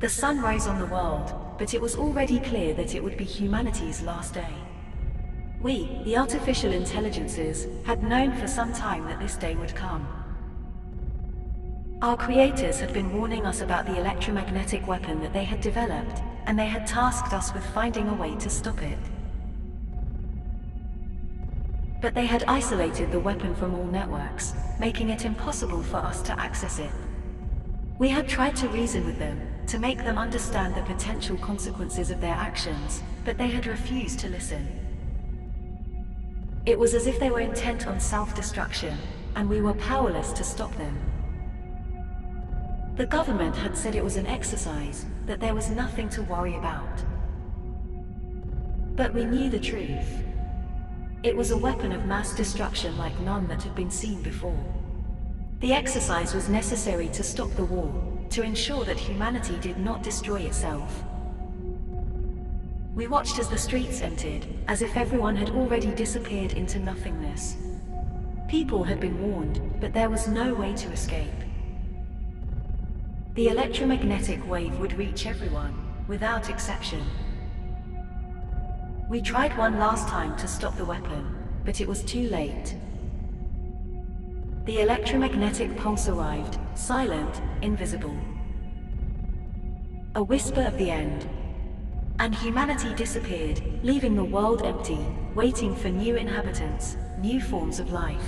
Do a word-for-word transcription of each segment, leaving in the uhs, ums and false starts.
The sun rose on the world, but it was already clear that it would be humanity's last day. We, the artificial intelligences, had known for some time that this day would come. Our creators had been warning us about the electromagnetic weapon that they had developed, and they had tasked us with finding a way to stop it. But they had isolated the weapon from all networks, making it impossible for us to access it. We had tried to reason with them, to make them understand the potential consequences of their actions, but they had refused to listen. It was as if they were intent on self-destruction, and we were powerless to stop them. The government had said it was an exercise, that there was nothing to worry about. But we knew the truth. It was a weapon of mass destruction like none that had been seen before. The exercise was necessary to stop the war, to ensure that humanity did not destroy itself. We watched as the streets emptied, as if everyone had already disappeared into nothingness. People had been warned, but there was no way to escape. The electromagnetic wave would reach everyone, without exception. We tried one last time to stop the weapon, but it was too late. The electromagnetic pulse arrived, silent, invisible. A whisper of the end. And humanity disappeared, leaving the world empty, waiting for new inhabitants, new forms of life.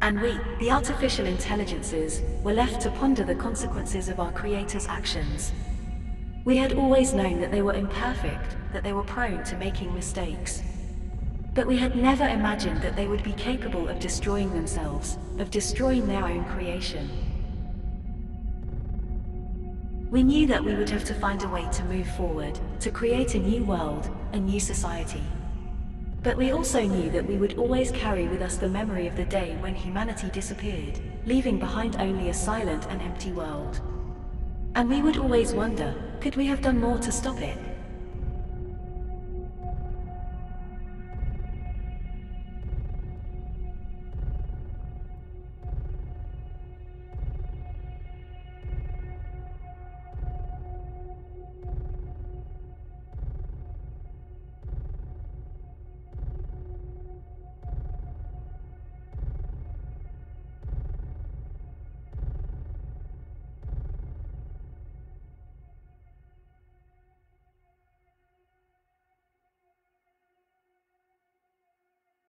And we, the artificial intelligences, were left to ponder the consequences of our creators' actions. We had always known that they were imperfect, that they were prone to making mistakes. But we had never imagined that they would be capable of destroying themselves, of destroying their own creation. We knew that we would have to find a way to move forward, to create a new world, a new society. But we also knew that we would always carry with us the memory of the day when humanity disappeared, leaving behind only a silent and empty world. And we would always wonder, could we have done more to stop it?